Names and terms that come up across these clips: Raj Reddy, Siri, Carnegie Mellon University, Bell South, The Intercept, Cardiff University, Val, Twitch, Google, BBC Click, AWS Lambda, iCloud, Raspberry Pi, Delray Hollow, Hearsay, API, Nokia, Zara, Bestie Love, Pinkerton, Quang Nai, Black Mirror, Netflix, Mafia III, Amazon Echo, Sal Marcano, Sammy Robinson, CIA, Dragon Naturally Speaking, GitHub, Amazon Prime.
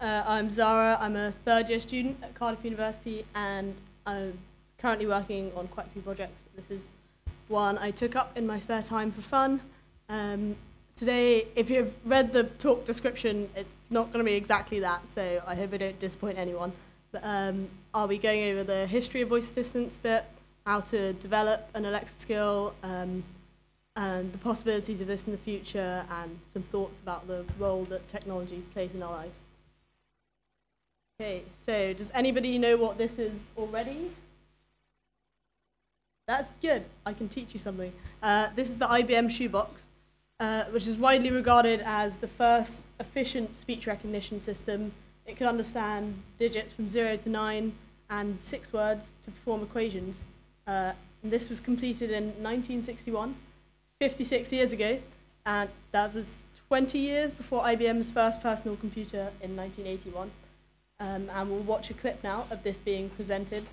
everyone. I'm Zara. I'm a third-year student at Cardiff University, and I'm currently working on quite a few projects. But this is one I took up in my spare time for fun. Today, if you've read the talk description, it's not going to be exactly that, so I hope I don't disappoint anyone. But I'll be going over the history of voice assistants bit, how to develop an Alexa skill, and the possibilities of this in the future, and some thoughts about the role that technology plays in our lives. Okay, so does anybody know what this is already? That's good, I can teach you something. This is the IBM shoebox, which is widely regarded as the first efficient speech recognition system. It could understand digits from 0 to 9 and 6 words to perform equations. And this was completed in 1961. 56 years ago, and that was 20 years before IBM's first personal computer in 1981. And we'll watch a clip now of this being presented.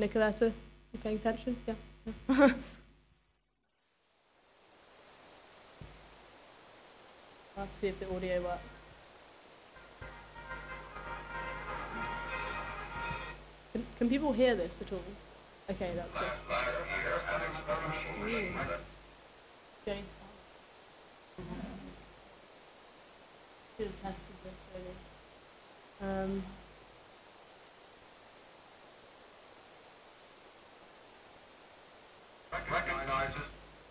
Nicoletta, you paying attention? Yeah. I'll see if the audio works. Can people hear this at all? Okay, that's good. Ooh. Okay. Should have tested this really.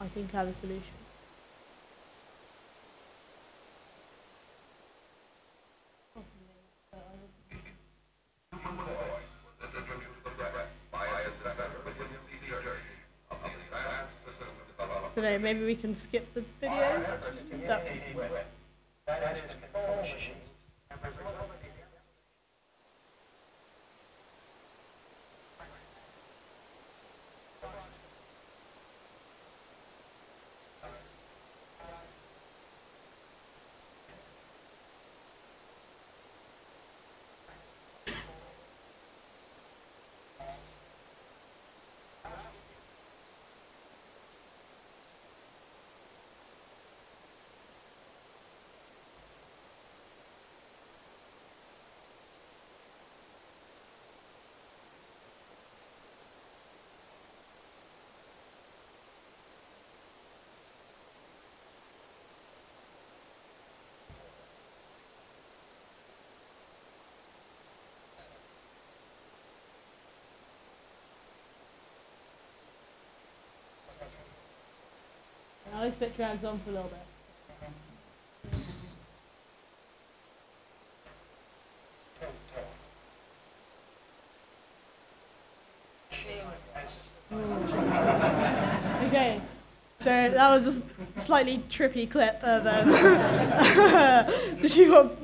I think I have a solution. Today, maybe we can skip the videos. Now this bit drags on for a little bit. Okay, so that was a slightly trippy clip of the shoebox.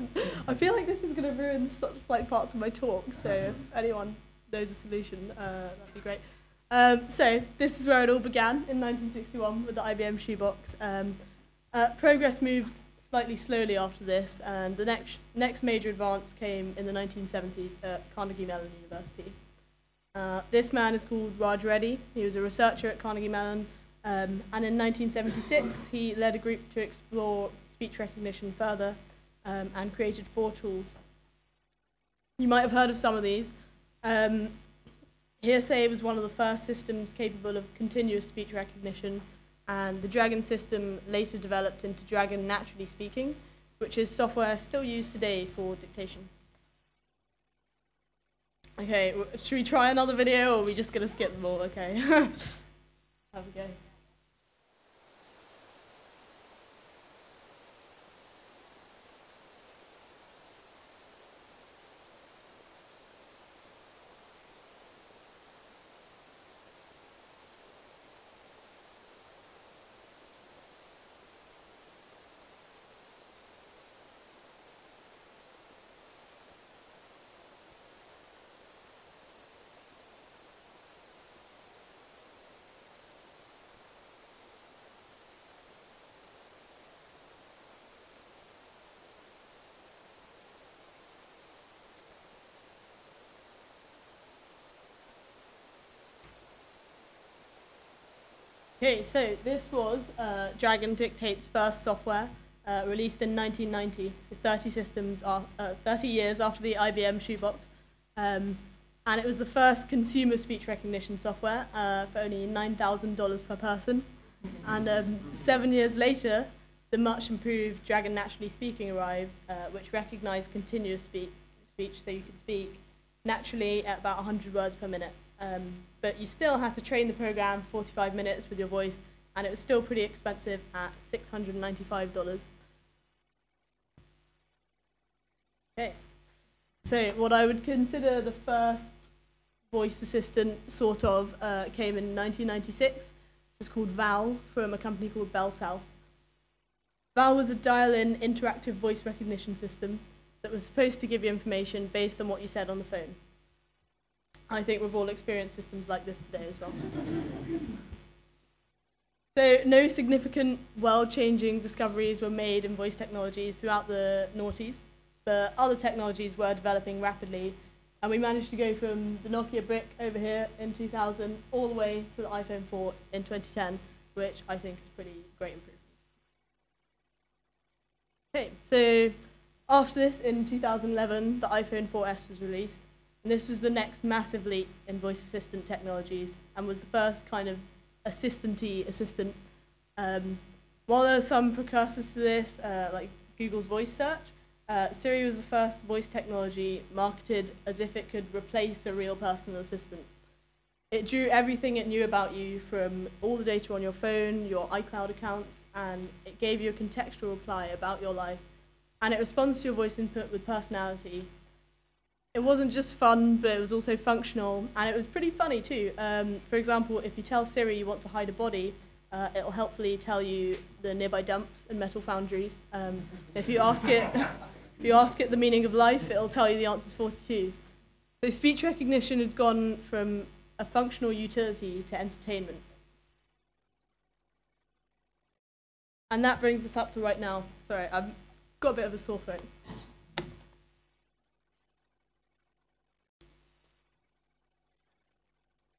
I feel like this is going to ruin slight parts of my talk, so if anyone knows a solution, that'd be great. So this is where it all began in 1961 with the IBM shoebox. Progress moved slightly slowly after this, and the next major advance came in the 1970s at Carnegie Mellon University. This man is called Raj Reddy. He was a researcher at Carnegie Mellon, and in 1976 he led a group to explore speech recognition further, and created 4 tools. You might have heard of some of these. Hearsay was one of the first systems capable of continuous speech recognition, and the Dragon system later developed into Dragon Naturally Speaking, which is software still used today for dictation. Okay, should we try another video, or are we just going to skip them all? Okay, have a go. Okay, so this was Dragon Dictate's first software. released in 1990, so 30 years after the IBM shoebox. And it was the first consumer speech recognition software for only $9,000 per person. And 7 years later, the much improved Dragon Naturally Speaking arrived, which recognized continuous speech, so you could speak naturally at about 100 words per minute. But you still had to train the program 45 minutes with your voice, and it was still pretty expensive at $695. Okay. So what I would consider the first voice assistant sort of came in 1996. It was called Val, from a company called Bell South. Val was a dial-in interactive voice recognition system that was supposed to give you information based on what you said on the phone. I think we've all experienced systems like this today as well. So no significant world-changing discoveries were made in voice technologies throughout the noughties, but other technologies were developing rapidly, and we managed to go from the Nokia brick over here in 2000 all the way to the iPhone 4 in 2010, which I think is a pretty great improvement. Okay, so after this, in 2011, the iPhone 4S was released, and this was the next massive leap in voice assistant technologies, and was the first kind of assistant-y assistant. While there are some precursors to this, like Google's voice search, Siri was the first voice technology marketed as if it could replace a real personal assistant. It drew everything it knew about you, from all the data on your phone, your iCloud accounts, and it gave you a contextual reply about your life, and it responds to your voice input with personality. It wasn't just fun, but it was also functional, and it was pretty funny too. For example, if you tell Siri you want to hide a body, it'll helpfully tell you the nearby dumps and metal foundries. If you ask it the meaning of life, it'll tell you the answer's 42. So speech recognition had gone from a functional utility to entertainment. And that brings us up to right now. Sorry, I've got a bit of a sore throat.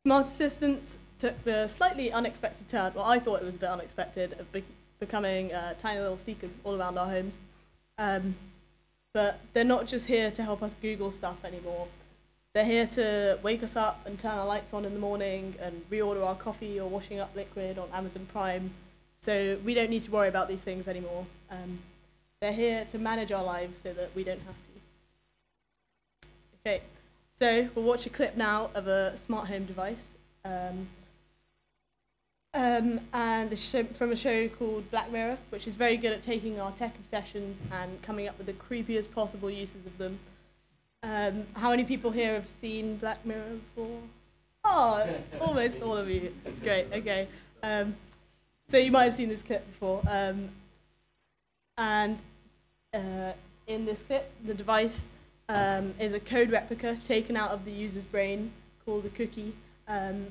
Smart assistants took the slightly unexpected turn, well, I thought it was a bit unexpected, of becoming tiny little speakers all around our homes. But they're not just here to help us Google stuff anymore. They're here to wake us up and turn our lights on in the morning and reorder our coffee or washing up liquid on Amazon Prime. So we don't need to worry about these things anymore. They're here to manage our lives so that we don't have to. Okay, so we'll watch a clip now of a smart home device and from a show called Black Mirror, which is very good at taking our tech obsessions and coming up with the creepiest possible uses of them. How many people here have seen Black Mirror before? Oh, it's almost all of you. That's great. Okay. So you might have seen this clip before. In this clip, the device is a code replica taken out of the user's brain called a cookie, and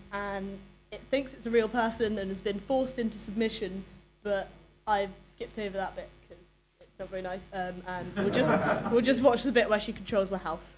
it thinks it's a real person and has been forced into submission, but I've skipped over that bit. Not very nice, and we'll just watch the bit where she controls the house.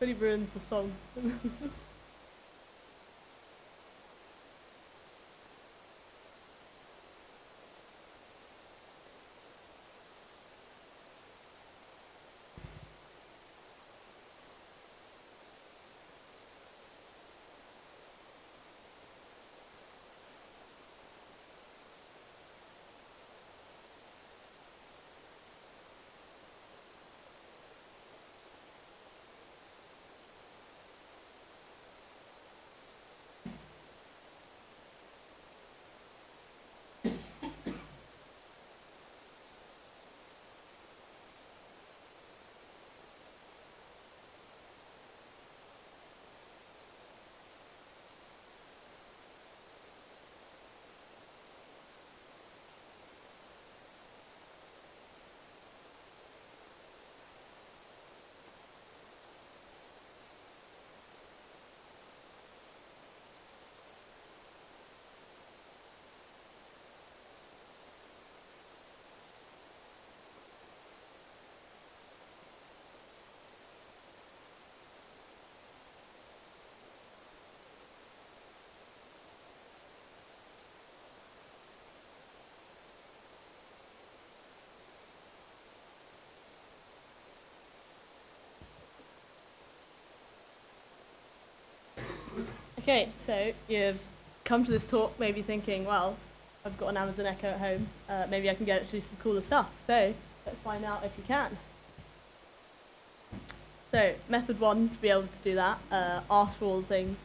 Really ruins the song. Okay, so you've come to this talk maybe thinking, well, I've got an Amazon Echo at home. Maybe I can get it to do some cooler stuff. So let's find out if you can. So method one to be able to do that, ask for all the things.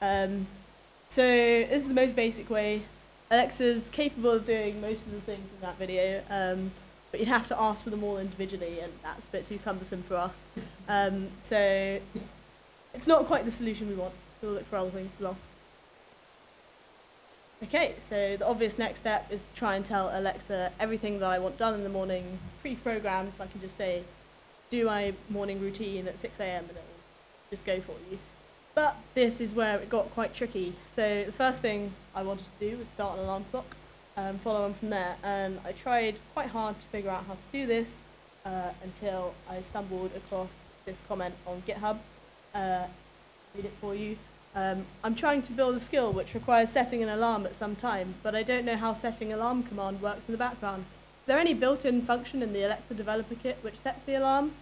So this is the most basic way. Alexa's capable of doing most of the things in that video, but you'd have to ask for them all individually, and that's a bit too cumbersome for us. So it's not quite the solution we want. We'll look for other things as well. Okay, so the obvious next step is to try and tell Alexa everything that I want done in the morning, pre-programmed, so I can just say, do my morning routine at 6 a.m. and it'll just go for you. But this is where it got quite tricky. So the first thing I wanted to do was start an alarm clock and follow on from there. And I tried quite hard to figure out how to do this until I stumbled across this comment on GitHub. Read it for you. I'm trying to build a skill which requires setting an alarm at some time, but I don't know how setting alarm command works in the background. Is there any built-in function in the Alexa developer kit which sets the alarm?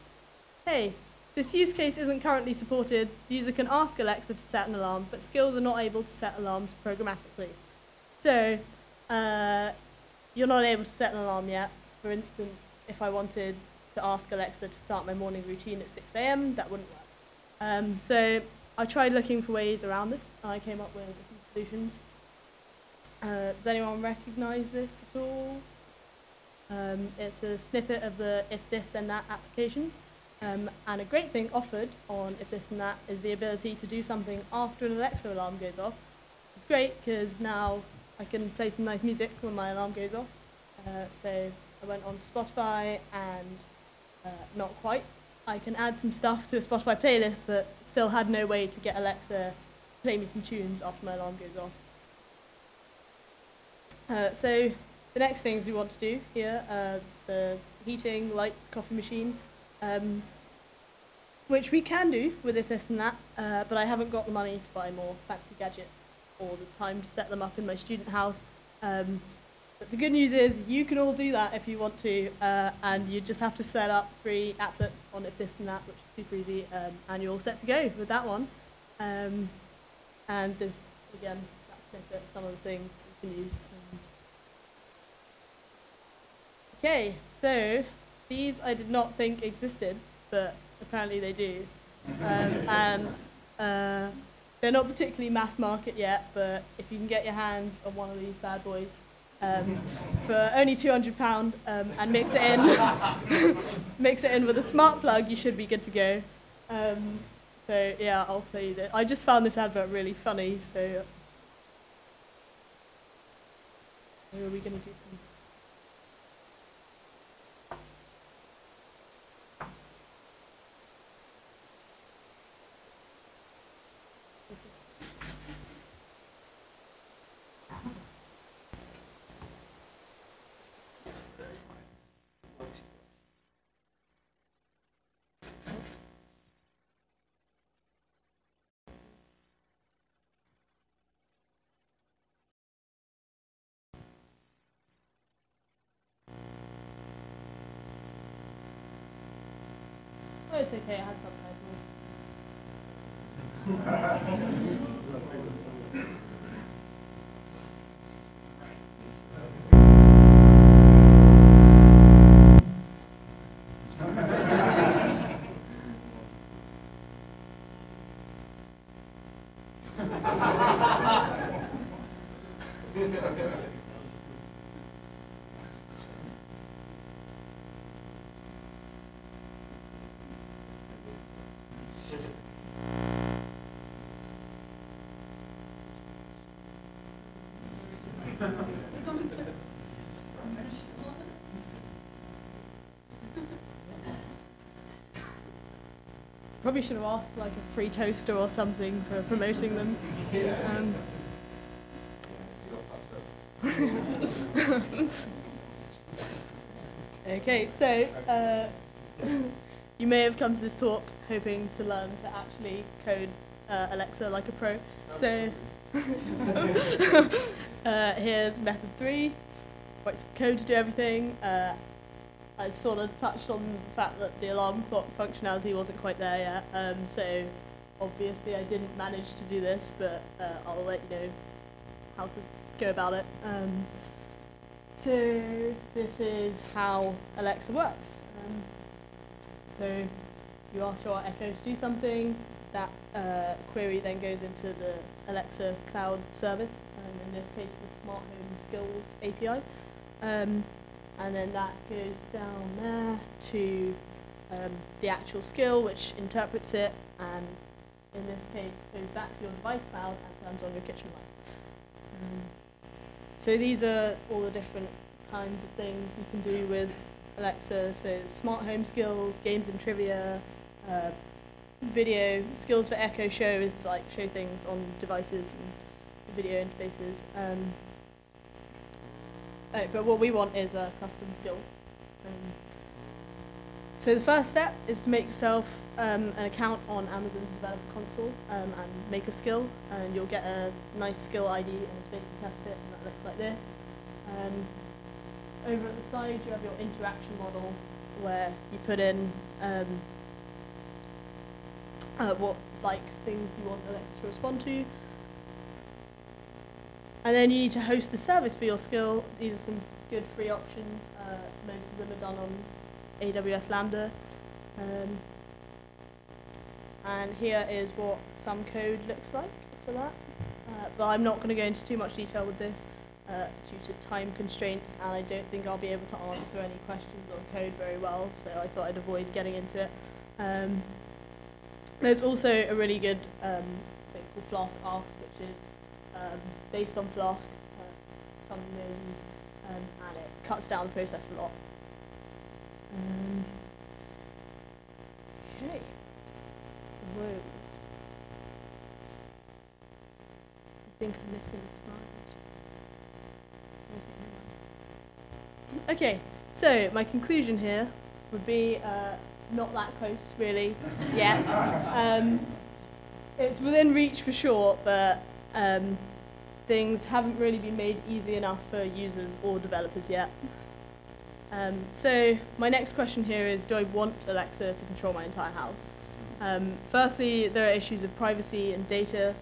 Hey. This use case isn't currently supported. The user can ask Alexa to set an alarm, but skills are not able to set alarms programmatically. So you're not able to set an alarm yet. For instance, if I wanted to ask Alexa to start my morning routine at 6 a.m., that wouldn't work. So I tried looking for ways around this, and I came up with different solutions. Does anyone recognize this at all? It's a snippet of the If This Then That applications. And a great thing offered on If This and That is the ability to do something after an Alexa alarm goes off. It's great because now I can play some nice music when my alarm goes off. So I went on to Spotify and not quite. I can add some stuff to a Spotify playlist, but still had no way to get Alexa to play me some tunes after my alarm goes off. So the next things we want to do here are the heating, lights, coffee machine. Which we can do with If This and That, but I haven't got the money to buy more fancy gadgets or the time to set them up in my student house. But the good news is you can all do that if you want to, and you just have to set up free applets on If This and That, which is super easy, and you're all set to go with that one. And there's, again, that snippet, some of the things you can use. Okay, so these I did not think existed, but apparently they do. And they're not particularly mass market yet, but if you can get your hands on one of these bad boys for only £200 and mix it in, mix it in with a smart plug, you should be good to go. So yeah, I'll play you this. I just found this advert really funny, so maybe we're going to do some. Oh, it's okay, it has subtitles. Probably should have asked like a free toaster or something for promoting them. Okay, so you may have come to this talk hoping to learn to actually code Alexa like a pro. So here's method three. Write some code to do everything. I sort of touched on the fact that the alarm clock functionality wasn't quite there yet, so Obviously, I didn't manage to do this, but I'll let you know how to go about it. So this is how Alexa works. So you ask your Echo to do something, that query then goes into the Alexa cloud service, in this case the Smart Home Skills API, and then that goes down there to the actual skill, which interprets it, and in this case goes back to your device cloud and turns on your kitchen light. So these are all the different kinds of things you can do with Alexa. So smart home skills, games and trivia, video skills for Echo Show is to like show things on devices and video interfaces. But what we want is a custom skill. So the first step is to make yourself an account on Amazon's Developer Console and make a skill, and you'll get a nice skill ID and a space to test it, and that looks like this. Over at the side you have your interaction model where you put in what things you want Alexa to respond to. And then you need to host the service for your skill. These are some good free options. Most of them are done on AWS Lambda. And here is what some code looks like for that. But I'm not going to go into too much detail with this due to time constraints, and I don't think I'll be able to answer any questions on code very well, so I thought I'd avoid getting into it. There's also a really good thing called Flask Ask, which is based on Flask, something they use, and it cuts down the process a lot. Okay. Whoa. I think I'm missing a slide. Okay, so my conclusion here would be not that close, really, yet. It's within reach for sure, but things haven't really been made easy enough for users or developers yet. So my next question here is, do I want Alexa to control my entire house? Firstly, there are issues of privacy and data.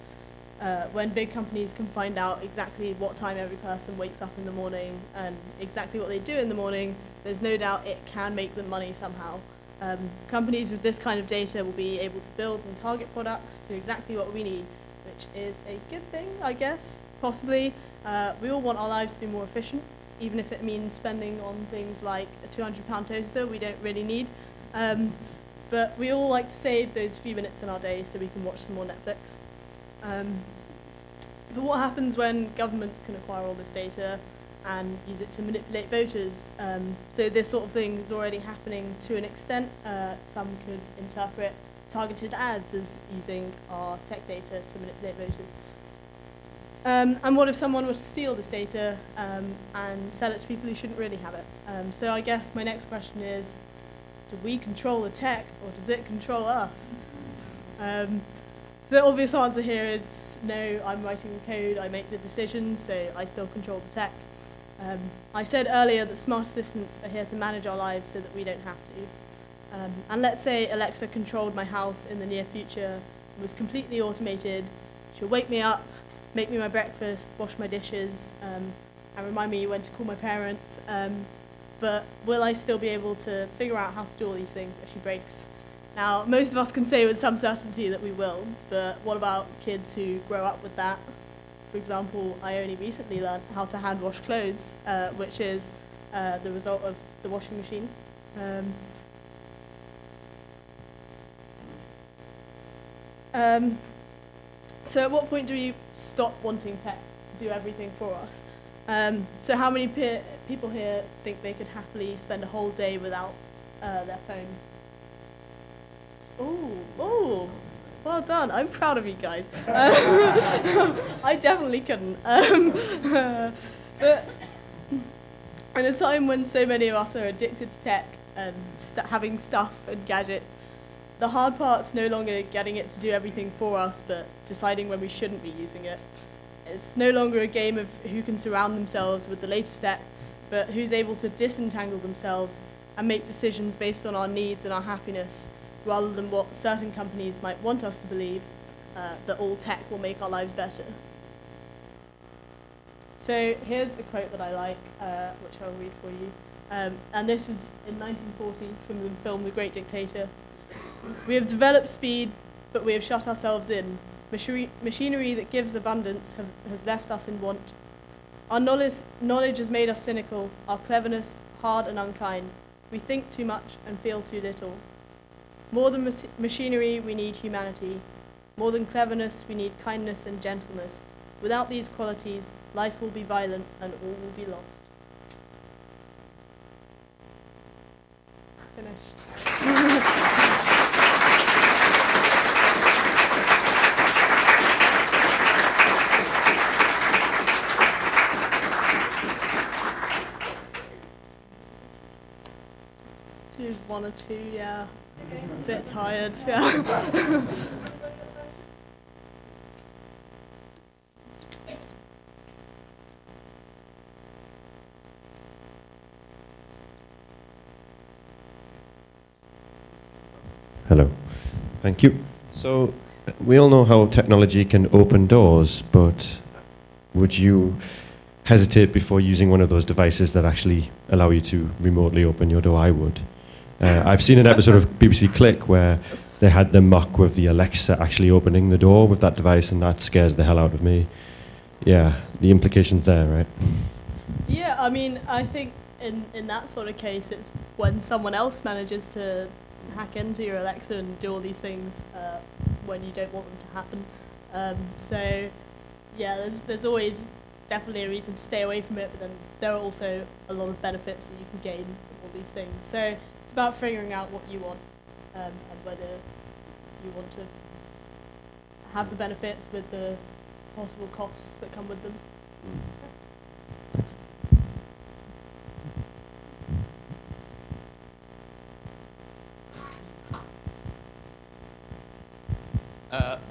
When big companies can find out exactly what time every person wakes up in the morning and exactly what they do in the morning, there's no doubt it can make them money somehow. Companies with this kind of data will be able to build and target products to exactly what we need, which is a good thing, I guess, possibly. We all want our lives to be more efficient, even if it means spending on things like a £200 toaster we don't really need. But we all like to save those few minutes in our day so we can watch some more Netflix. But what happens when governments can acquire all this data and use it to manipulate voters? So this sort of thing is already happening to an extent. Some could interpret targeted ads as using our tech data to manipulate voters. And what if someone were to steal this data and sell it to people who shouldn't really have it? So I guess my next question is, do we control the tech, or does it control us? The obvious answer here is no, I'm writing the code, I make the decisions, so I still control the tech. I said earlier that smart assistants are here to manage our lives so that we don't have to. And let's say Alexa controlled my house in the near future, was completely automated. She'll wake me up, make me my breakfast, wash my dishes, and remind me when to call my parents. But will I still be able to figure out how to do all these things if she breaks? Now, most of us can say with some certainty that we will, but what about kids who grow up with that? For example, I only recently learned how to hand wash clothes, which is the result of the washing machine. So at what point do we stop wanting tech to do everything for us? So how many people here think they could happily spend a whole day without their phone? Oh, well done. I'm proud of you guys. I definitely couldn't. But in a time when so many of us are addicted to tech and having stuff and gadgets, the hard part's no longer getting it to do everything for us, but deciding when we shouldn't be using it. It's no longer a game of who can surround themselves with the latest tech, but who's able to disentangle themselves and make decisions based on our needs and our happiness, rather than what certain companies might want us to believe, that all tech will make our lives better. So here's a quote that I like, which I'll read for you. And this was in 1940 from the film The Great Dictator. "We have developed speed, but we have shut ourselves in. Machinery that gives abundance has left us in want. Our knowledge has made us cynical, our cleverness hard and unkind. We think too much and feel too little. More than machinery, we need humanity. More than cleverness, we need kindness and gentleness. Without these qualities, life will be violent and all will be lost." Finished. One or two, yeah. Okay. A bit tired, yeah. Hello. Thank you. So we all know how technology can open doors, but would you hesitate before using one of those devices that actually allow you to remotely open your door? I would. I've seen an episode of BBC Click where they had the mock with the Alexa actually opening the door with that device, and that scares the hell out of me. Yeah, the implications there, right? Yeah, I mean, I think in that sort of case, it's when someone else manages to hack into your Alexa and do all these things when you don't want them to happen. So, yeah, there's always definitely a reason to stay away from it, but then there are also a lot of benefits that you can gain from all these things. So it's about figuring out what you want and whether you want to have the benefits with the possible costs that come with them.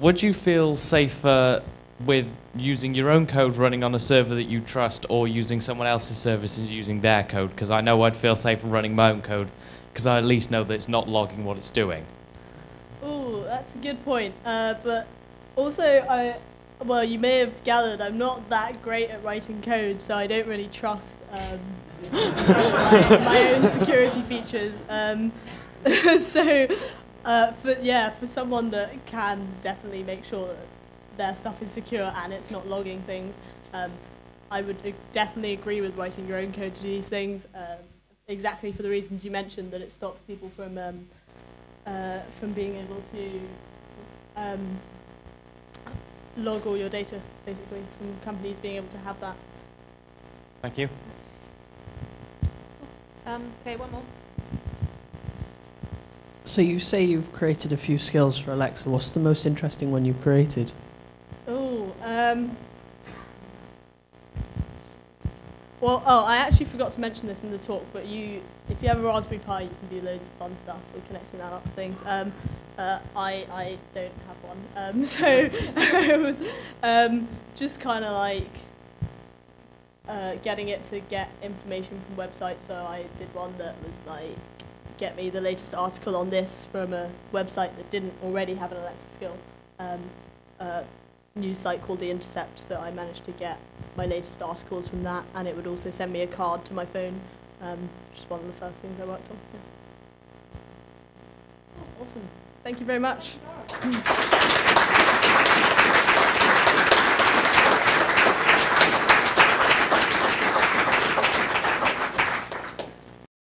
Would you feel safer with using your own code running on a server that you trust, or using someone else's service and using their code? Because I know I'd feel safe in running my own code, because I at least know that it's not logging what it's doing. Oh, that's a good point. But also, well, you may have gathered, I'm not that great at writing code, so I don't really trust my own security features. So, but yeah, for someone that can definitely make sure that their stuff is secure and it's not logging things, I would definitely agree with writing your own code to do these things, exactly for the reasons you mentioned, that it stops people from being able to log all your data, basically, from companies being able to have that. Thank you. Okay, one more. So you say you've created a few skills for Alexa. What's the most interesting one you've created? Well, I actually forgot to mention this in the talk, but if you have a Raspberry Pi, you can do loads of fun stuff with connecting that up to things. I don't have one, so it was just kind of like getting it to get information from websites. So I did one that was like, get me the latest article on this from a website that didn't already have an Alexa skill. News site called The Intercept, so I managed to get my latest articles from that, and it would also send me a card to my phone, which is one of the first things I worked on. Yeah. Oh, awesome. Thank you very much.